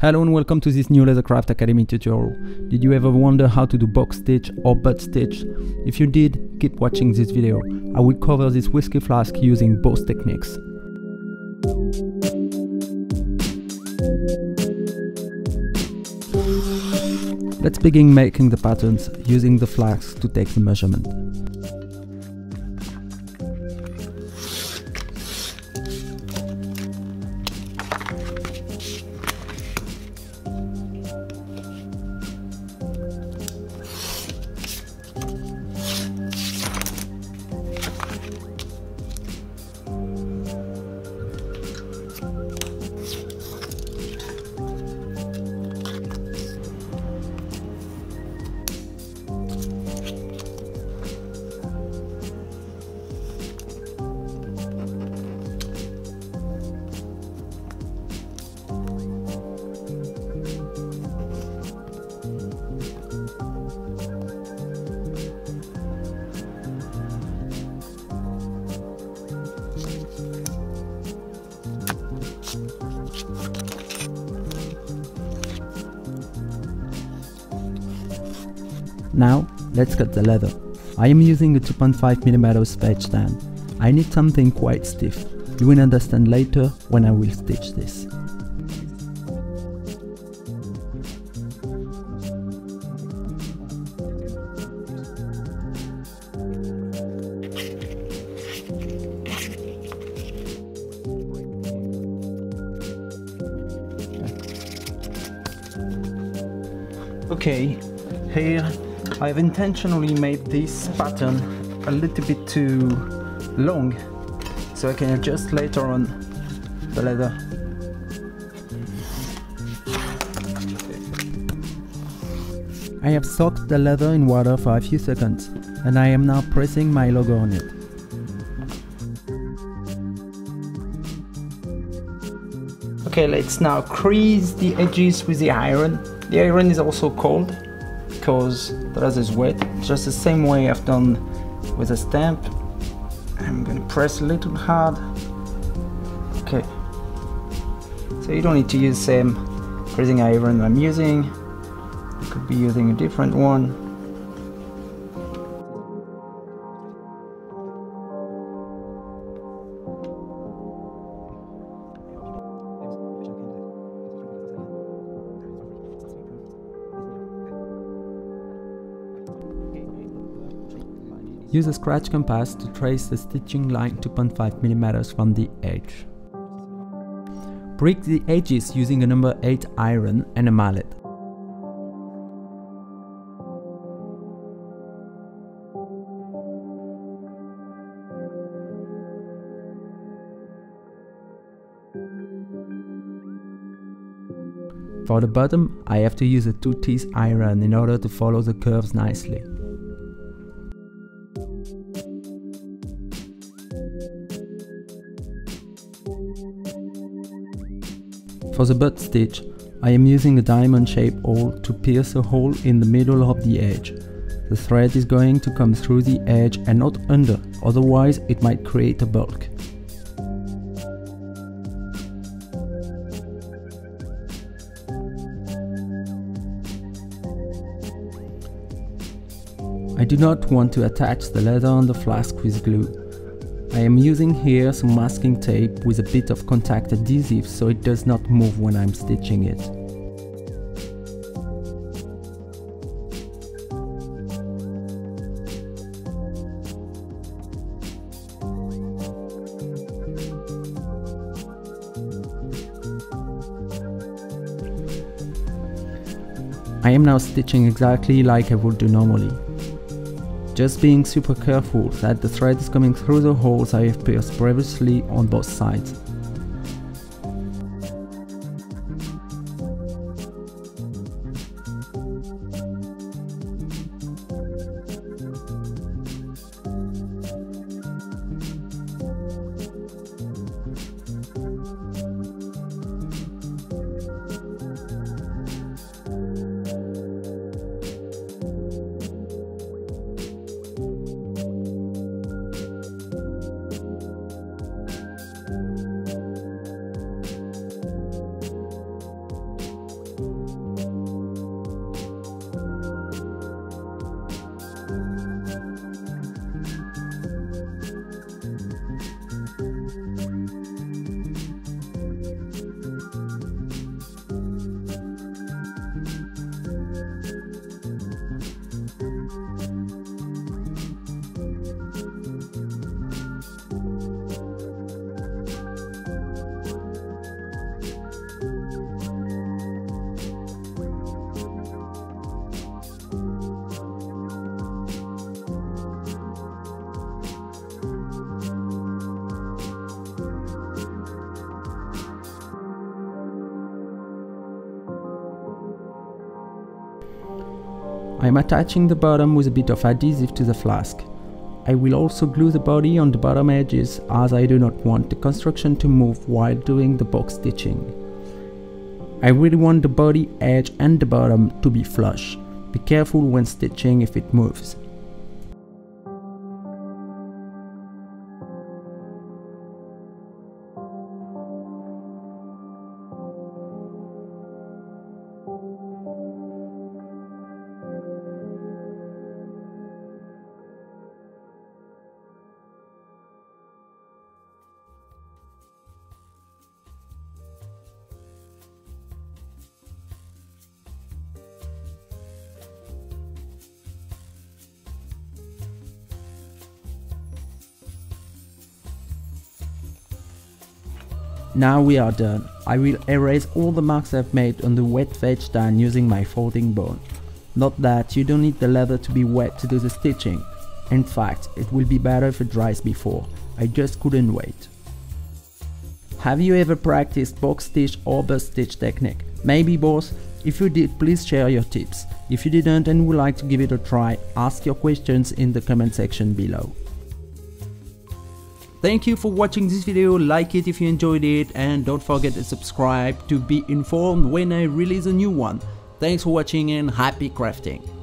Hello and welcome to this new Leathercraft Academy tutorial. Did you ever wonder how to do box stitch or butt stitch? If you did, keep watching this video. I will cover this whiskey flask using both techniques. Let's begin making the patterns using the flask to take the measurement. Now, let's cut the leather. I am using a 2.5mm swedge tan. I need something quite stiff. You will understand later when I will stitch this. Okay, here I've intentionally made this pattern a little bit too long so I can adjust later on the leather. I have soaked the leather in water for a few seconds and I am now pressing my logo on it. Okay, let's now crease the edges with the iron. The iron is also cold, because the leather is wet, just the same way I've done with a stamp. I'm going to press a little hard. Okay, so you don't need to use the same pressing iron I'm using. You could be using a different one. Use a scratch compass to trace the stitching line 2.5mm from the edge. Prick the edges using a number 8 iron and a mallet. For the bottom, I have to use a 2 teeth iron in order to follow the curves nicely. For the butt stitch, I am using a diamond-shaped awl to pierce a hole in the middle of the edge. The thread is going to come through the edge and not under, otherwise it might create a bulk. I do not want to attach the leather on the flask with glue. I am using here some masking tape with a bit of contact adhesive so it does not move when I'm stitching it. I am now stitching exactly like I would do normally. Just being super careful that the thread is coming through the holes I have pierced previously on both sides. I'm attaching the bottom with a bit of adhesive to the flask. I will also glue the body on the bottom edges as I do not want the construction to move while doing the box stitching. I really want the body edge and the bottom to be flush. Be careful when stitching if it moves. Now we are done. I will erase all the marks I've made on the wet veg tan using my folding bone. Note that you don't need the leather to be wet to do the stitching. In fact, it will be better if it dries before. I just couldn't wait. Have you ever practiced box stitch or butt stitch technique? Maybe both? If you did, please share your tips. If you didn't and would like to give it a try, ask your questions in the comment section below. Thank you for watching this video, like it if you enjoyed it, and don't forget to subscribe to be informed when I release a new one. Thanks for watching and happy crafting!